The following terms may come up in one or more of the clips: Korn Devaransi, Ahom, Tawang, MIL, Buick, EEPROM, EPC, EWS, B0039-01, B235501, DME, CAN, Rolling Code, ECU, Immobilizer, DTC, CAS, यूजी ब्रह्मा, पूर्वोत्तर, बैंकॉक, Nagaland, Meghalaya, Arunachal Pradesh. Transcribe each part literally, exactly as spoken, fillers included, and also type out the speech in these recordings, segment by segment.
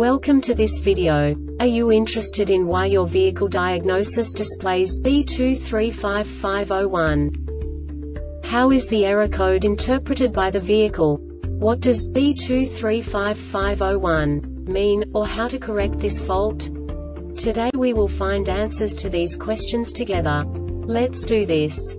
Welcome to this video. Are you interested in why your vehicle diagnosis displays B two three five five zero one? How is the error code interpreted by the vehicle? What does B two three five five zero one mean, or how to correct this fault? Today we will find answers to these questions together. Let's do this.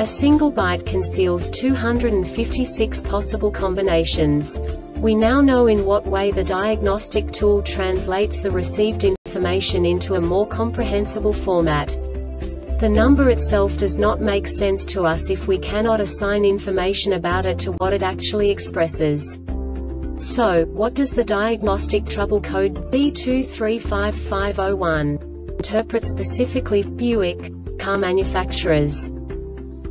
A single byte conceals two hundred fifty-six possible combinations. We now know in what way the diagnostic tool translates the received information into a more comprehensible format. The number itself does not make sense to us if we cannot assign information about it to what it actually expresses. So, what does the diagnostic trouble code B two three five five zero one interpret specifically for Buick car manufacturers?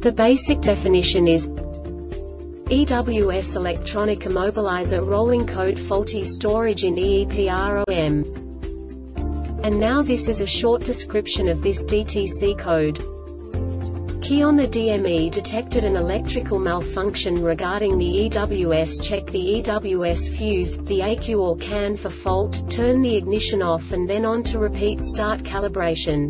The basic definition is E W S electronic immobilizer rolling code faulty storage in E E P R O M. And now this is a short description of this D T C code. Key on the D M E detected an electrical malfunction regarding the E W S. Check the E W S fuse, the E C U or C A N for fault, turn the ignition off and then on to repeat start calibration.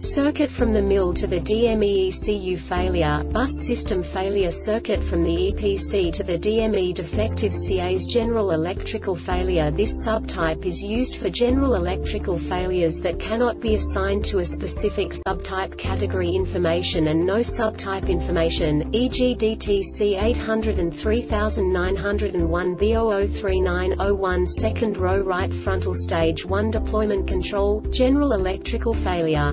Circuit from the M I L to the D M E E C U failure, bus system failure. Circuit from the E P C to the D M E defective. C A S general electrical failure. This subtype is used for general electrical failures that cannot be assigned to a specific subtype category information and no subtype information, for example D T C eight hundred three nine hundred one B zero zero three nine zero one. Second row right frontal stage one deployment control, general electrical failure.